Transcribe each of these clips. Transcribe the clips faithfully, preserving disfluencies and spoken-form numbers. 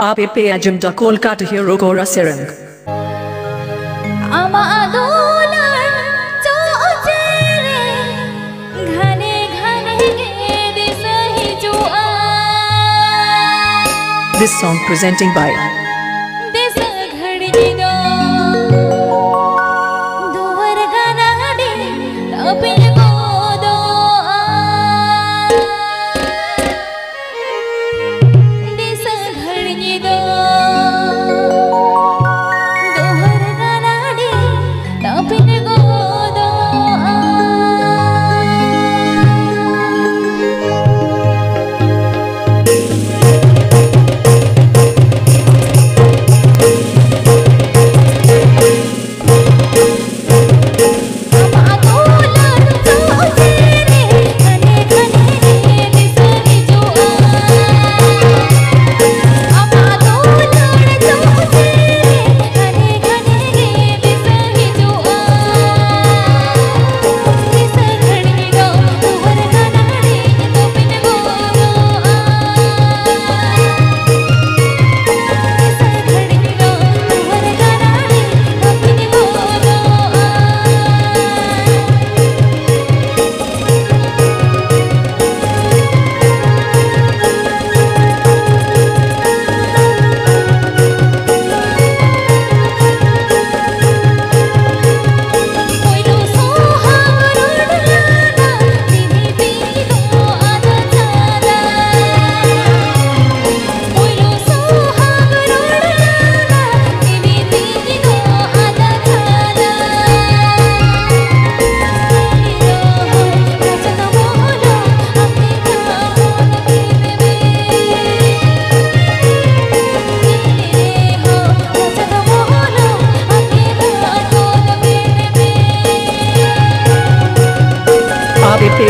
आप पे अजमदा कोलकाता हीरो कोरा सिरंग This song presenting by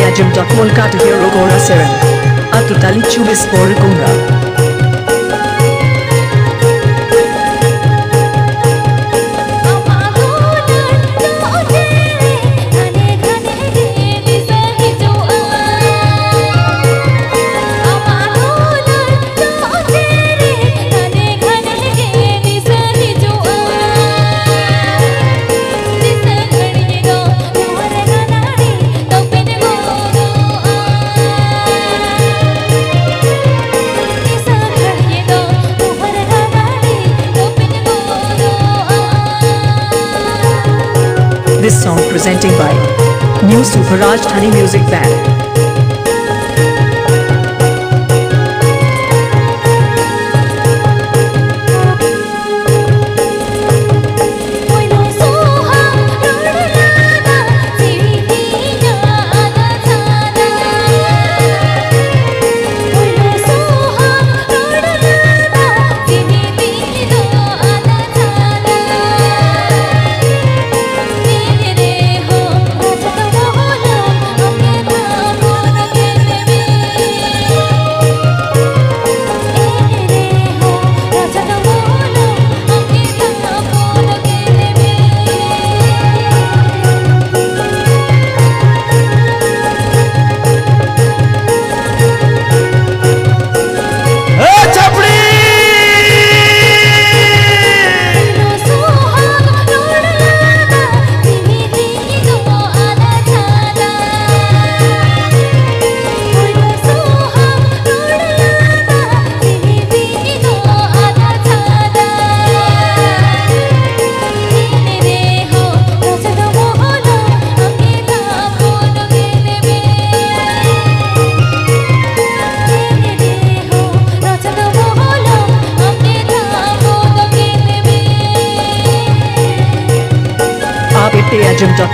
Ajumta Kolkata Hero Kora Serang Atutali Chubis for Kumra This song presenting by New Super Raajdhani Music Band.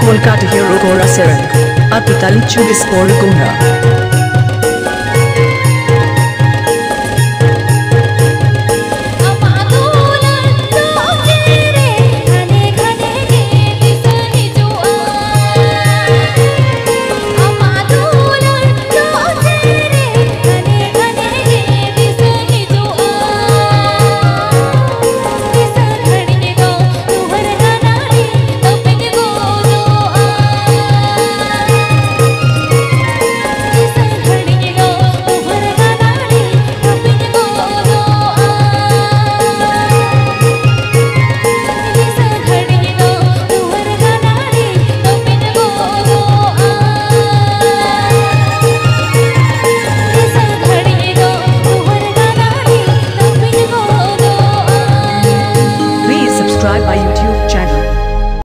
Kolkata Hero Kora Serang Atutali Chubis for Kumra